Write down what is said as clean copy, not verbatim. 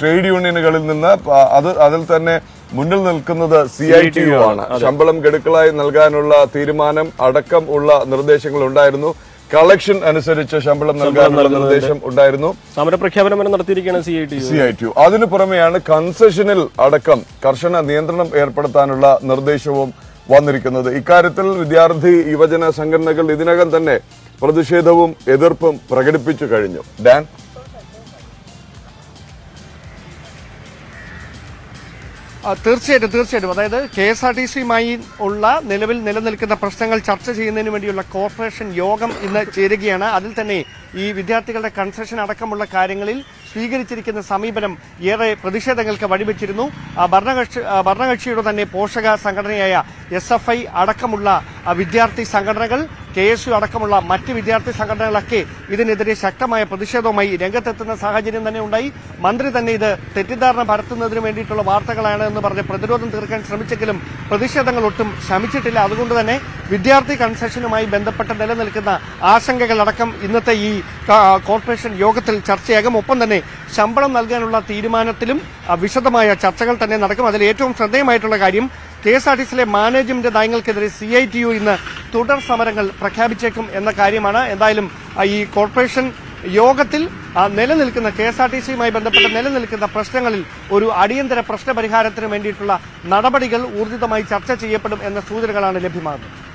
trade unionകളിൽ നിന്ന് അത് അതിൽ തന്നെ മുന്നിൽ നിൽക്കുന്നത് CITU ആണ്. ശമ്പളം ഗഡുക്കളായി നൽകാനുള്ള തീരുമാനം അടക്കം ഉള്ള നിർദ്ദേശങ്ങൾ ഉണ്ടായിരുന്നു. Collection and Shambhalam Nalgan Udairno. Samara Prakhavanam and CITU. Adinu Paramayana concessional Adakam, Karshana and the Entranam Airpatanula, Nardeshavam, Vanrikano, the Ikarital, Vidyarthi, Ivajana Sangarnagal, Idinagantane, Pradeshedavum, Ederpum, Pragadipichukarino. Dan? തീർച്ചയായിട്ടും അതായത് കെഎസ്ആർടിസിയുമായി ഉള്ള നിലവിൽ നിലനിൽക്കുന്ന പ്രശ്നങ്ങൾ ചർച്ച ചെയ്യുന്നതിന് വേണ്ടിയുള്ള കോർപ്പറേഷൻ യോഗം ഇന്ന് ചേരുകയാണ്. അതിൽ തന്നെ ഈ വിദ്യാർത്ഥികളുടെ കൺസെഷൻ അടക്കമുള്ള കാര്യങ്ങളിൽ സ്വീകരിച്ചിരിക്കുന്ന സമീപനം ഏറെ പ്രതിഷേധങ്ങൾക്ക് വഴിവെച്ചിരുന്നു. ഭരണകക്ഷിയുടെ തന്നെ പോഷക സംഘടനയായ SFI അടക്കമുള്ള വിദ്യാർത്ഥി സംഘടനകൾ KSU അടക്കമുള്ള മറ്റ് വിദ്യാർത്ഥി സംഘടനകളൊക്കെ ഇതിനെതിരെ ശക്തമായ പ്രതിഷേധവുമായി രംഗത്തെത്തുന്ന സാഹചര്യം തന്നെ ഉണ്ടായി. മന്ത്രി തന്നെ ഇത് തെറ്റിദ്ധാരണ പരത്തുന്നതിന് വേണ്ടിയിട്ടുള്ള വാർത്തകളാണ് എന്ന് പറഞ്ഞ് പ്രതിരോധം തീർക്കാൻ ശ്രമിച്ചെങ്കിലും പ്രതിഷേധങ്ങൾ ഒട്ടും ശമിച്ചിട്ടില്ല. അതുകൊണ്ട് തന്നെ വിദ്യാർത്ഥി കൺസെഷനുമായി ബന്ധപ്പെട്ട് നിലനിൽക്കുന്ന ആശങ്കകളടക്കം ഇന്നത്തെ ഈ കോർപ്പറേഷൻ യോഗത്തിൽ ചർച്ചയാകും. ഒപ്പം തന്നെ ശമ്പളം നൽകാനുള്ള തീരുമാനത്തിലും വിശദമായ ചർച്ചകൾ തന്നെ നടക്കും. അതിൽ ഏറ്റവും ശ്രദ്ധേയമായിട്ടുള്ള കാര്യം കെഎസ്ആർടിസിയിലെ മാനേജ്മെന്റ് നയങ്ങൾക്കെതിരെ CITU ഇന്ന് തുടർ സമരങ്ങൾ പ്രഖ്യാപിച്ചേക്കും എന്ന കാര്യമാണ്. എന്തായാലും ഈ കോർപ്പറേഷൻ യോഗത്തിൽ നിലനിൽക്കുന്ന കെഎസ്ആർടിസിയുമായി ബന്ധപ്പെട്ട് നിലനിൽക്കുന്ന പ്രശ്നങ്ങളിൽ ഒരു അടിയന്തര പ്രശ്ന പരിഹാരത്തിന് വേണ്ടിയിട്ടുള്ള നടപടികൾ ഊർജിതമായി ചർച്ച ചെയ്യപ്പെടും എന്ന സൂചനകളാണ് ലഭ്യമാകുന്നത്.